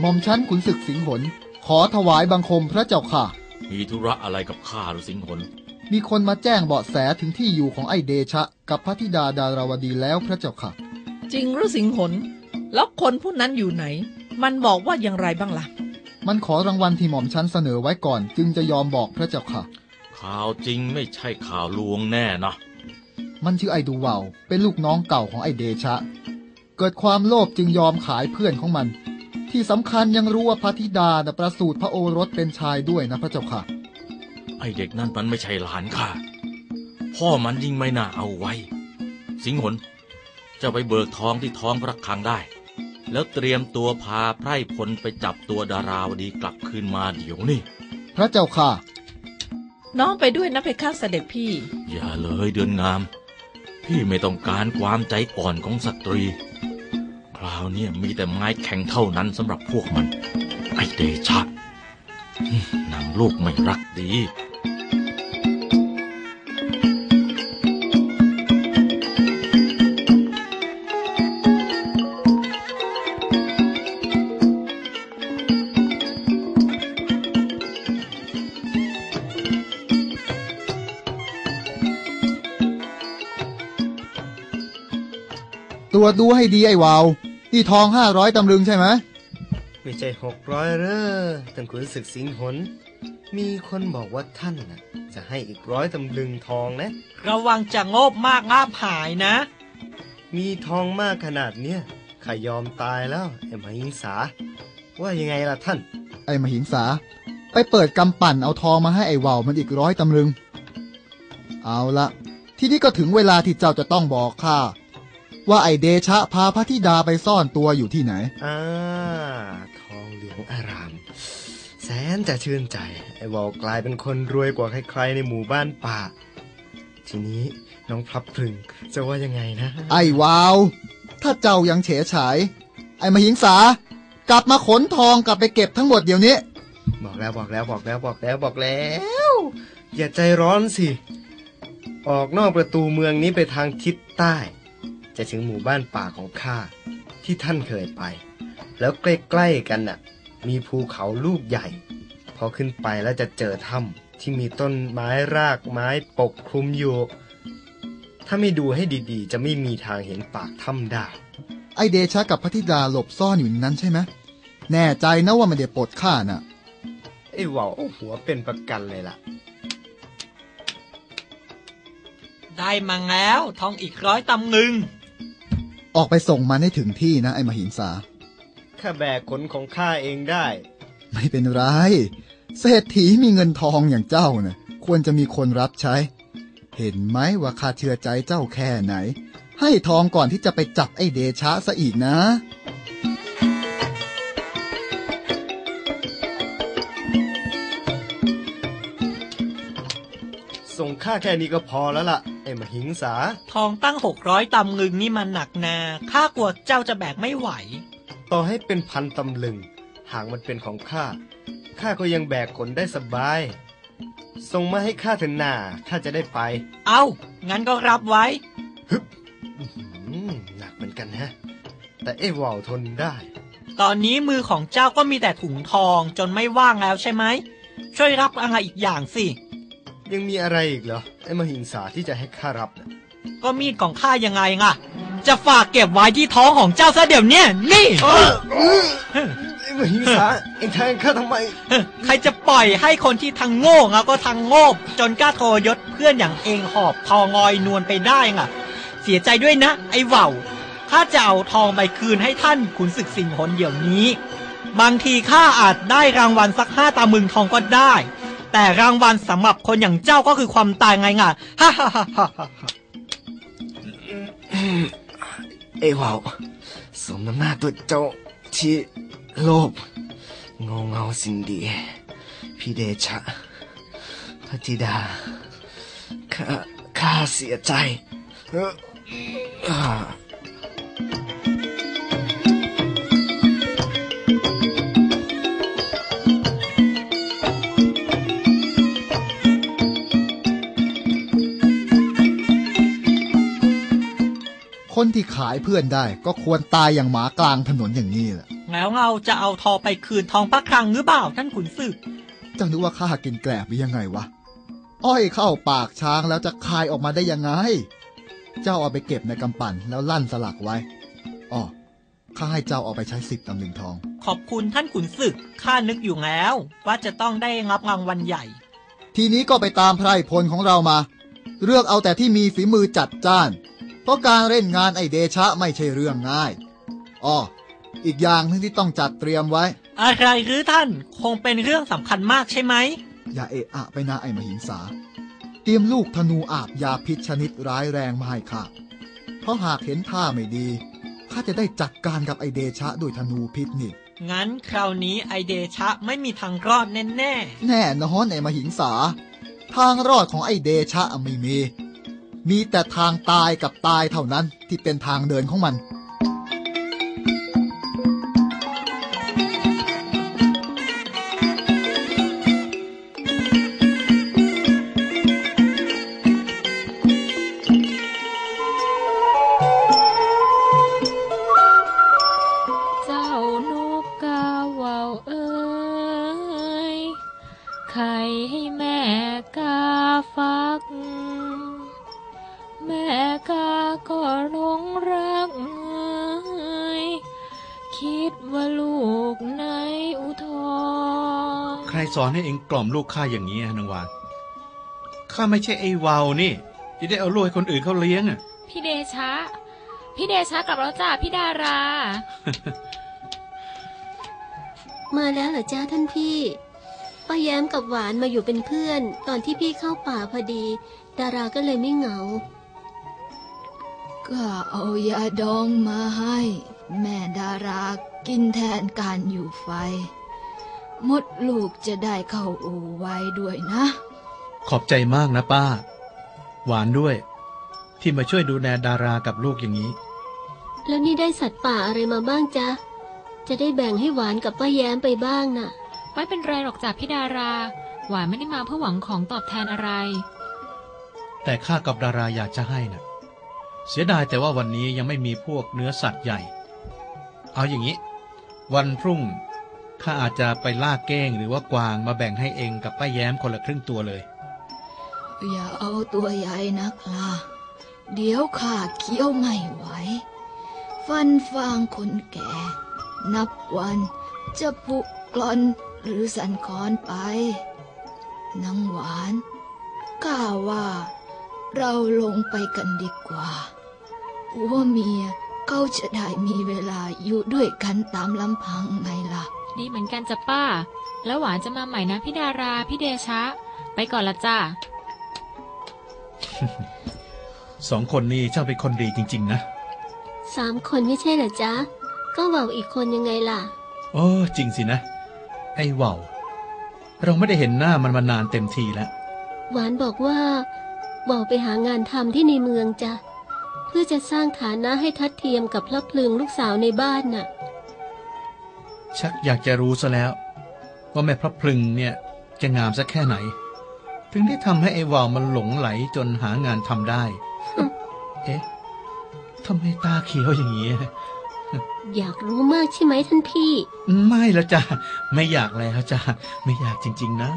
หม่อมชั้นขุนศึกสิงหนขอถวายบังคมพระเจ้าค่ะมีธุระอะไรกับข้าหรือสิงหนมีคนมาแจ้งเบาะแสถึงที่อยู่ของไอเดชะกับพระธิดาดาราวดีแล้วพระเจ้าค่ะจริงหรือสิงหนแล้วคนผู้นั้นอยู่ไหนมันบอกว่าอย่างไรบ้างล่ะมันขอรางวัลที่หม่อมชั้นเสนอไว้ก่อนจึงจะยอมบอกพระเจ้าค่ะข่าวจริงไม่ใช่ข่าวลวงแน่นะมันชื่อไอดูเวาเป็นลูกน้องเก่าของไอเดชะเกิดความโลภจึงยอมขายเพื่อนของมันที่สำคัญยังรู้ว่าพระธิดาประสูติพระโอรสเป็นชายด้วยนะพระเจ้าค่ะไอเด็กนั่นมันไม่ใช่หลานข้าพ่อมันยิ่งไม่น่าเอาไว้สิงหนเจ้าไปเบิกทองที่ท้องพระคลังได้แล้วเตรียมตัวพาไพร่พลไปจับตัวดาราวดีกลับคืนมาเดี๋ยวนี้พระเจ้าค่ะน้องไปด้วยนะเพคะเสด็จพี่อย่าเลยเดือนงามพี่ไม่ต้องการความใจอ่อนของสตรีคราวนี้มีแต่ไม้แข็งเท่านั้นสำหรับพวกมันไอเดชะนางลูกไม่รักดีตรวจดูให้ดีไอ้วาวนี่ทอง500ตำลึงใช่ไหมไม่ใช่600เร่อท่านขุนศึกสิงหนมีคนบอกว่าท่านน่ะจะให้อีกร้อยตำลึงทองนะระวังจะโงบมากงาบหายนะมีทองมากขนาดเนี้ยข้ายอมตายแล้วไอ้มหิงสาว่ายังไงล่ะท่านไอ้มหิงสาไปเปิดกำปั่นเอาทองมาให้ไอ้วาวมันอีกร้อยตำลึงเอาละทีนี้ก็ถึงเวลาที่เจ้าจะต้องบอกข้าว่าไอเดชะพาพระธิดาไปซ่อนตัวอยู่ที่ไหนทองเหลืองอารามแสนจะชื่นใจไอวอลกลายเป็นคนรวยกว่าใครๆในหมู่บ้านป่าทีนี้น้องพลับพรึงจะว่ายังไงนะไอวาวถ้าเจ้ายังเฉยฉายไอมหิงสากลับมาขนทองกลับไปเก็บทั้งหมดเดี๋ยวนี้บอกแล้วอย่าใจร้อนสิออกนอกประตูเมืองนี้ไปทางทิศใต้จะถึงหมู่บ้านป่าของข้าที่ท่านเคยไปแล้วใกล้ๆกันน่ะมีภูเขาลูกใหญ่พอขึ้นไปแล้วจะเจอถ้ำที่มีต้นไม้รากไม้ปกคลุมอยู่ถ้าไม่ดูให้ดีๆจะไม่มีทางเห็นปากถ้ำได้ไอเดชะกับพระธิดาหลบซ่อนอยู่นั้นใช่ไหมแน่ใจนะว่ามันเดี๋ยวปลดข้าน่ะไอ้ว่าวหัวเป็นประกันเลยล่ะได้มาแล้วทองอีกร้อยตำลึงออกไปส่งมันให้ถึงที่นะไอ้มหิงสาข้าแบกขนของข้าเองได้ไม่เป็นไรเศรษฐีมีเงินทองอย่างเจ้านะควรจะมีคนรับใช้เห็นไหมว่าข้าเชื่อใจเจ้าแค่ไหนให้ทองก่อนที่จะไปจับไอ้เดชะซะอีกนะส่งข้าแค่นี้ก็พอแล้วล่ะไอ้มหิงสาทองตั้ง600ตำลึงนี่มันหนักนาข้ากลัวเจ้าจะแบกไม่ไหวต่อให้เป็นพันตำลึงหากมันเป็นของข้าก็ยังแบกขนได้สบายส่งมาให้ข้าเถอะนาข้าจะได้ไปเอางั้นก็รับไว้ฮึบหนักเหมือนกันฮะแต่ไอ้ว่าวทนได้ตอนนี้มือของเจ้าก็มีแต่ถุงทองจนไม่ว่างแล้วใช่ไหมช่วยรับอะไรอีกอย่างสิยังมีอะไรอีกเหรอไอ้มหิงสาที่จะให้ข้ารับนะก็มีดของข้ายังไงล่ะจะฝากเก็บไว้ที่ท้องของเจ้าซะเดี๋ยวนี้นี่ไอ้มหิงสาเอ็งแทงข้าทำไมใครจะปล่อยให้คนที่ทั้งโง่แล้วก็ทั้งโง่จนกล้าทอยศเพื่อนอย่างเองหอบทองงอยนวลไปได้ล่ะเสียใจด้วยนะไอ้ว่าวข้าจะเอาทองไปคืนให้ท่านขุนศึกสิงหนเดี๋ยวนี้บางทีข้าอาจได้รางวัลสัก5 ตำลึงทองก็ได้แต่รางวัลสำหรับคนอย่างเจ้าก็คือความตายไงง่ะฮ่าฮ่าฮ่าฮ่าไอ้ว่าวสมน้ำหน้าตัวเจ้าที่โลภเงาสินดีพี่เดชะพระธิดาข้าเสียใจ คนที่ขายเพื่อนได้ก็ควรตายอย่างหมากลางถนนอย่างนี้แหละแล้วเราจะเอาทอไปคืนทองพระคลังหรือเปล่าท่านขุนศึกเจ้านึกว่าข้ากินแกลบหรือยังไงวะอ้อยเข้าปากช้างแล้วจะคายออกมาได้ยังไงเจ้าเอาไปเก็บในกำปั่นแล้วลั่นสลักไว้อ๋อข้าให้เจ้าเอาไปใช้10 ตำลึงทองขอบคุณท่านขุนศึกข้านึกอยู่แล้วว่าจะต้องได้รับรางวัลใหญ่ทีนี้ก็ไปตามไพร่พลของเรามาเลือกเอาแต่ที่มีฝีมือจัดจ้านเพราะการเล่นงานไอเดชะไม่ใช่เรื่องง่ายอ๋ออีกอย่างนึงที่ต้องจัดเตรียมไว้อะไรหรือท่านคงเป็นเรื่องสำคัญมากใช่ไหมอย่าเอะอะไปนะไอมหิงสาเตรียมลูกธนูอาบยาพิษชนิดร้ายแรงมาให้ข้าเพราะหากเห็นท่าไม่ดีข้าจะได้จัดการกับไอเดชะด้วยธนูพิษนี่งั้นคราวนี้ไอเดชะไม่มีทางรอดแน่แน่แน่นอนไอมหิงสาทางรอดของไอเดชะไม่มีแต่ทางตายกับตายเท่านั้นที่เป็นทางเดินของมันสอนให้เองกล่อมลูกข้าอย่างนี้นางวานข้าไม่ใช่ไอ้วาวนี่ที่ได้เอาลูกให้คนอื่นเขาเลี้ยงอ่ะพี่เดชะกลับแล้วจ้าพี่ดารามาแล้วเหรอจ้าท่านพี่ป้าแย้มกับหวานมาอยู่เป็นเพื่อนตอนที่พี่เข้าป่าพอดีดาราก็เลยไม่เหงาก็เอายาดองมาให้แม่ดารากินแทนการอยู่ไฟมดลูกจะได้เข้าอู่ไว้ด้วยนะขอบใจมากนะป้าหวานด้วยที่มาช่วยดูแลดารากับลูกอย่างนี้แล้วนี่ได้สัตว์ป่าอะไรมาบ้างจ๊ะจะได้แบ่งให้หวานกับป้าแย้มไปบ้างน่ะไม่เป็นไรหรอกจ้ะพี่ดาราหวานไม่ได้มาเพื่อหวังของตอบแทนอะไรแต่ข้ากับดาราอยากจะให้น่ะเสียดายแต่ว่าวันนี้ยังไม่มีพวกเนื้อสัตว์ใหญ่เอาอย่างนี้วันพรุ่งข้าอาจจะไปล่าเก้งหรือว่ากวางมาแบ่งให้เองกับป้าแย้มคนละครึ่งตัวเลยอย่าเอาตัวใหญ่นักล่ะเดี๋ยวข้าเคี้ยวไม่ไหวฟันฟางคนแก่นับวันจะผุกร่อนหรือสั่นคลอนไปนางหวานข้าว่าเราลงไปกันดีกว่าผัวเมียเขาจะได้มีเวลาอยู่ด้วยกันตามลำพังไงล่ะดีเหมือนกันจ้ะป้าแล้วหวานจะมาใหม่นะพี่ดาราพี่เดชะไปก่อนละจ้า สองคนนี้เจ้าเป็นคนดีจริงๆนะ3 คนไม่ใช่เหรอจ๊ะก็เหว่าอีกคนยังไงล่ะโอ้จริงสินะไอ้เหว่าเราไม่ได้เห็นหน้ามันมานานเต็มทีแล้วหวานบอกว่าเหว่าไปหางานทำที่ในเมืองจ้ะเพื่อจะสร้างฐานะให้ทัดเทียมกับพระพลึงลูกสาวในบ้านน่ะชักอยากจะรู้ซะแล้วว่าแม่พระพลึงเนี่ยจะงามสักแค่ไหนถึงได้ทำให้ไอ้วาวมันหลงไหลจนหางานทำได้ เอ๊ะทำไมตาเขียวอย่างนี้ อยากรู้มากใช่ไหมท่านพี่ไม่แล้วจ้ะไม่อยากแล้วจ้ะไม่อยากจริงๆนะ